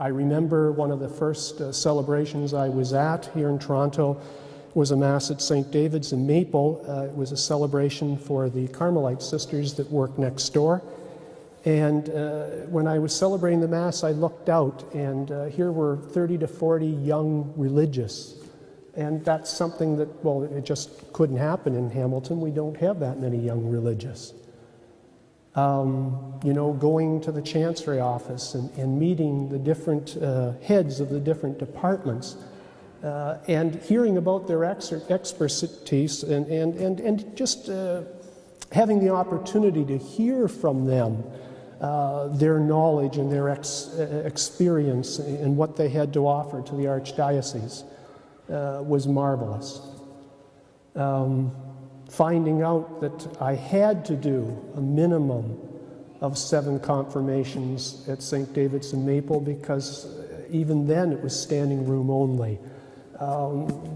I remember one of the first celebrations I was at here in Toronto was a Mass at St. David's in Maple. It was a celebration for the Carmelite Sisters that work next door. And when I was celebrating the Mass, I looked out, and here were 30 to 40 young religious. And that's something that, well, it just couldn't happen in Hamilton. We don't have that many young religious. You know, going to the Chancery office and meeting the different heads of the different departments and hearing about their expertise and just having the opportunity to hear from them their knowledge and their experience and what they had to offer to the Archdiocese was marvelous. Finding out that I had to do a minimum of 7 confirmations at St. David's in Maple because even then it was standing room only.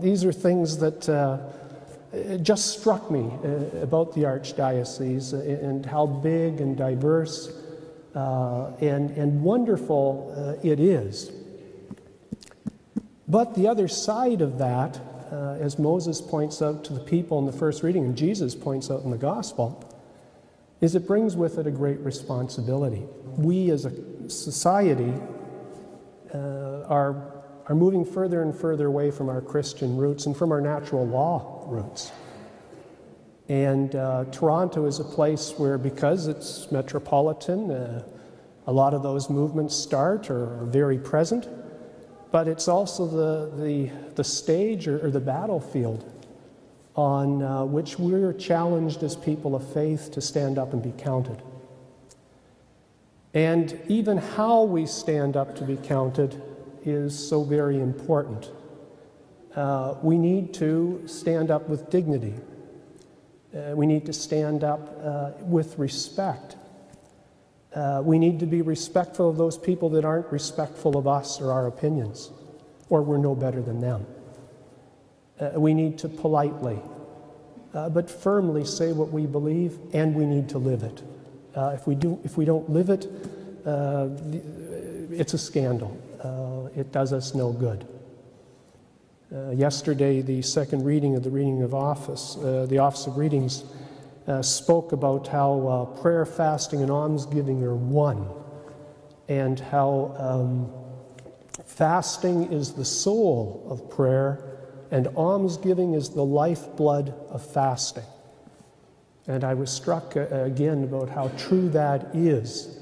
These are things that just struck me about the Archdiocese and how big and diverse and wonderful it is. But the other side of that, as Moses points out to the people in the first reading, and Jesus points out in the Gospel, is it brings with it a great responsibility. We as a society are moving further and further away from our Christian roots and from our natural law roots. And Toronto is a place where, because it's metropolitan, a lot of those movements start or are very present. But it's also the stage or the battlefield on which we're challenged as people of faith to stand up and be counted. And even how we stand up to be counted is so very important. We need to stand up with dignity. We need to stand up with respect. We need to be respectful of those people that aren't respectful of us or our opinions, or we're no better than them. We need to politely, but firmly say what we believe, and we need to live it. If we don't live it, it's a scandal. It does us no good. Yesterday, the second reading of the reading of office, the Office of Readings, spoke about how prayer, fasting, and almsgiving are one, and how fasting is the soul of prayer, and almsgiving is the lifeblood of fasting. And I was struck again about how true that is.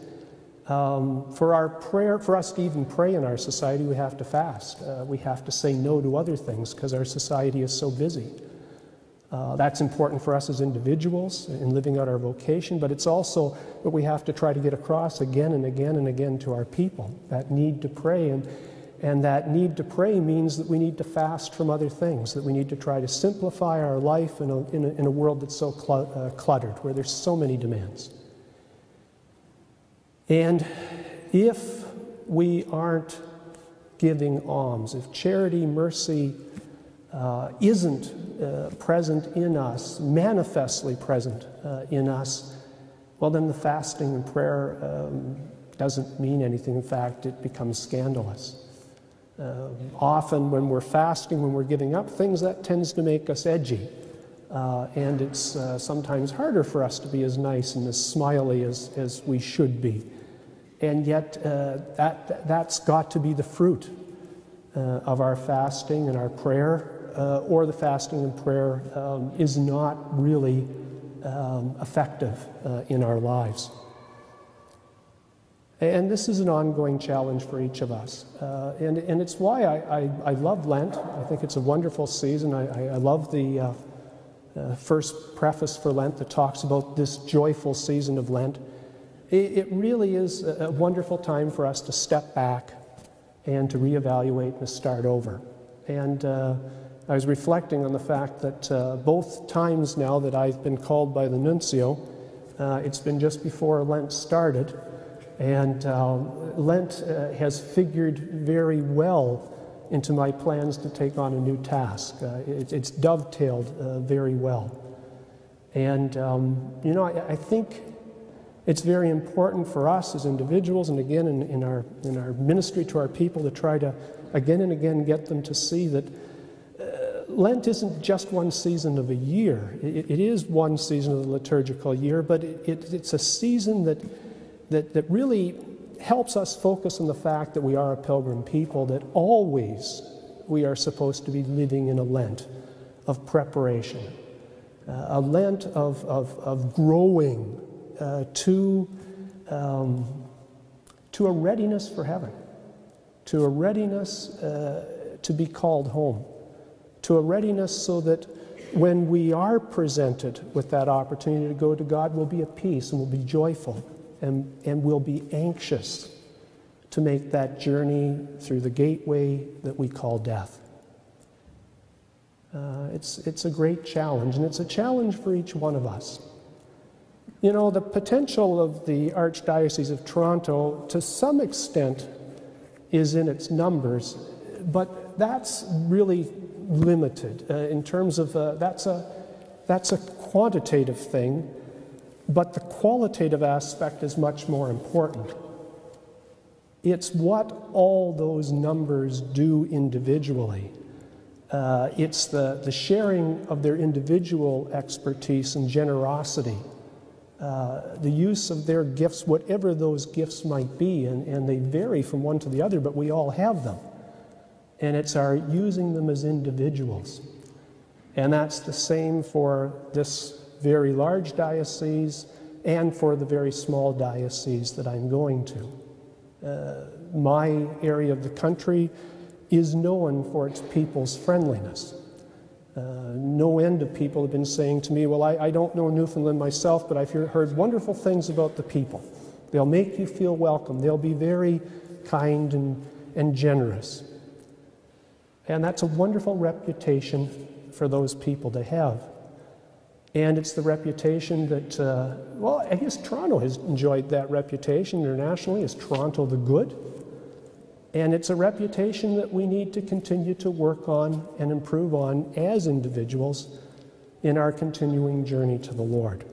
For us to even pray in our society, we have to fast. We have to say no to other things because our society is so busy. That's important for us as individuals in living out our vocation, but it's also what we have to try to get across again and again and again to our people, that need to pray. And that need to pray means that we need to fast from other things, that we need to try to simplify our life in a world that's so cluttered, where there's so many demands. And if we aren't giving alms, if charity, mercy, isn't present in us, manifestly present in us, well, then the fasting and prayer doesn't mean anything. In fact, it becomes scandalous. Often when we're fasting, when we're giving up things, that tends to make us edgy. And it's sometimes harder for us to be as nice and as smiley as we should be. And yet that's got to be the fruit of our fasting and our prayer. Or the fasting and prayer is not really effective in our lives. And this is an ongoing challenge for each of us. And it's why I love Lent. I think it's a wonderful season. I love the first preface for Lent that talks about this joyful season of Lent. It really is a wonderful time for us to step back and to reevaluate and to start over. And I was reflecting on the fact that both times now that I've been called by the Nuncio, it's been just before Lent started, and Lent has figured very well into my plans to take on a new task. It's dovetailed very well. And, you know, I think It's very important for us as individuals, and again in our ministry to our people, to try to again and again get them to see that Lent isn't just one season of a year. It is one season of the liturgical year, but it's a season that really helps us focus on the fact that we are a pilgrim people, that always we are supposed to be living in a Lent of preparation, a Lent of growing to a readiness for heaven, to a readiness to be called home, to a readiness so that when we are presented with that opportunity to go to God, we'll be at peace and we'll be joyful and we'll be anxious to make that journey through the gateway that we call death. It's a great challenge, and it's a challenge for each one of us. You know, the potential of the Archdiocese of Toronto, to some extent, is in its numbers, but that's really limited in terms of that's a quantitative thing, but the qualitative aspect is much more important. It's what all those numbers do individually. It's the sharing of their individual expertise and generosity, the use of their gifts, whatever those gifts might be, and they vary from one to the other, but we all have them. And it's our using them as individuals. And that's the same for this very large diocese and for the very small diocese that I'm going to. My area of the country is known for its people's friendliness. No end of people have been saying to me, well, I don't know Newfoundland myself, but I've heard wonderful things about the people. They'll make you feel welcome. They'll be very kind and generous. And that's a wonderful reputation for those people to have. And it's the reputation that, well, I guess Toronto has enjoyed that reputation internationally as Toronto the Good. And it's a reputation that we need to continue to work on and improve on as individuals in our continuing journey to the Lord.